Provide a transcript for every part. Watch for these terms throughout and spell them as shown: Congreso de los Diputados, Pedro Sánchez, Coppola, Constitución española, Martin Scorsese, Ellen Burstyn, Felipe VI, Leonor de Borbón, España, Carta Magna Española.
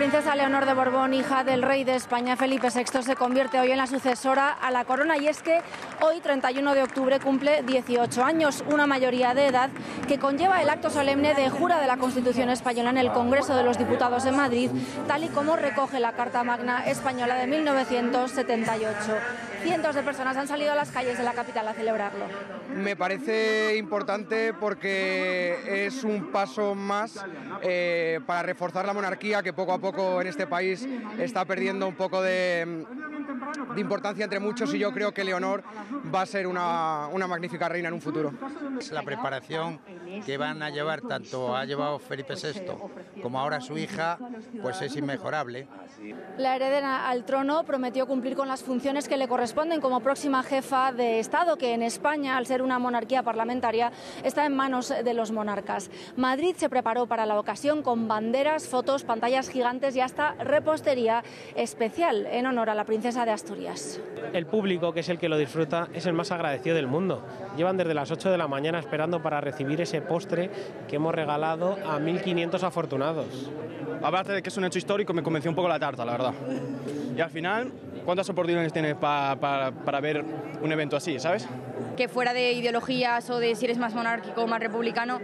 princesa Leonor de Borbón, hija del rey de España Felipe VI, se convierte hoy en la sucesora a la corona, y es que hoy, 31 de octubre, cumple 18 años, una mayoría de edad que conlleva el acto solemne de jura de la Constitución española en el Congreso de los Diputados de Madrid, tal y como recoge la Carta Magna Española de 1978. Cientos de personas han salido a las calles de la capital a celebrarlo. Me parece importante porque es un paso más para reforzar la monarquía, que poco a poco en este país está perdiendo un poco de importancia entre muchos, y yo creo que Leonor va a ser una magnífica reina en un futuro. Es la preparación que van a llevar, tanto ha llevado Felipe VI como ahora su hija, pues es inmejorable. La heredera al trono prometió cumplir con las funciones que le corresponden como próxima jefa de Estado, que en España, al ser una monarquía parlamentaria, está en manos de los monarcas. Madrid se preparó para la ocasión con banderas, fotos, pantallas gigantes y hasta repostería especial en honor a la princesa de Asturias. El público, que es el que lo disfruta, es el más agradecido del mundo. Llevan desde las 8 de la mañana esperando para recibir ese postre que hemos regalado a 1.500 afortunados. Aparte de que es un hecho histórico, me convenció un poco la tarta, la verdad. Y al final, ¿cuántas oportunidades tienes para ver un evento así, sabes? Que fuera de ideologías o de si eres más monárquico o más republicano,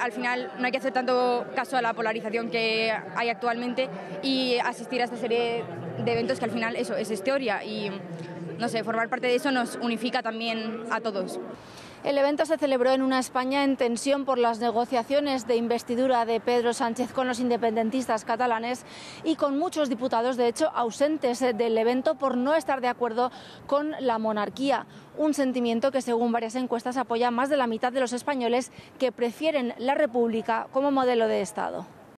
al final no hay que hacer tanto caso a la polarización que hay actualmente y asistir a esta serie de eventos que al final eso es historia y, no sé, formar parte de eso nos unifica también a todos. El evento se celebró en una España en tensión por las negociaciones de investidura de Pedro Sánchez con los independentistas catalanes y con muchos diputados, de hecho, ausentes del evento por no estar de acuerdo con la monarquía. Un sentimiento que, según varias encuestas, apoya más de la mitad de los españoles, que prefieren la República como modelo de Estado.